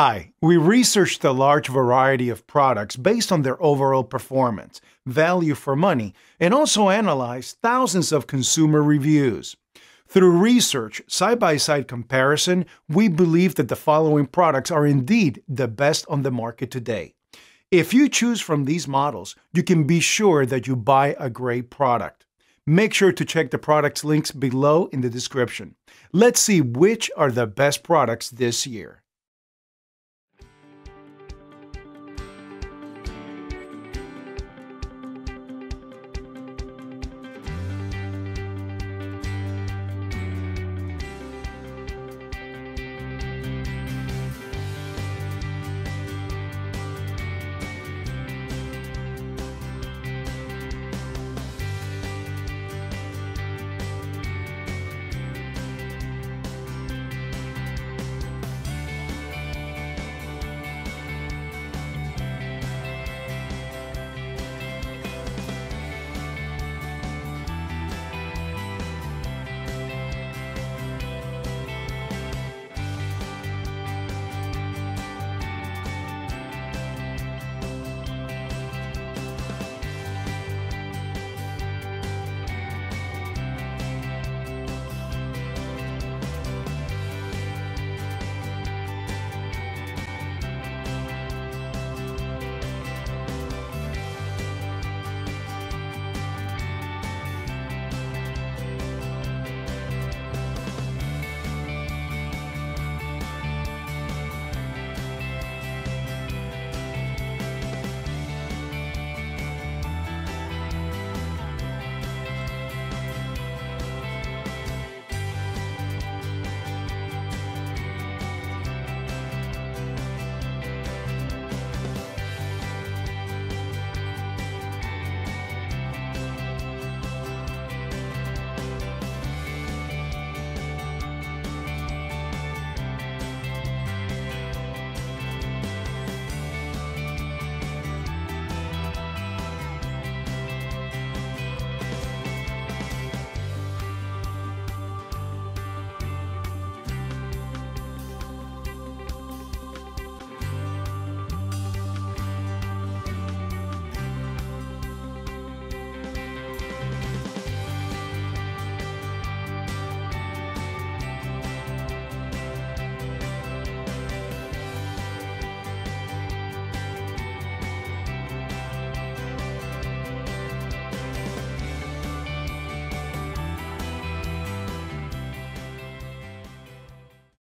Hi, we researched a large variety of products based on their overall performance, value for money, and also analyzed thousands of consumer reviews. Through research, side-by-side comparison, we believe that the following products are indeed the best on the market today. If you choose from these models, you can be sure that you buy a great product. Make sure to check the products links below in the description. Let's see which are the best products this year.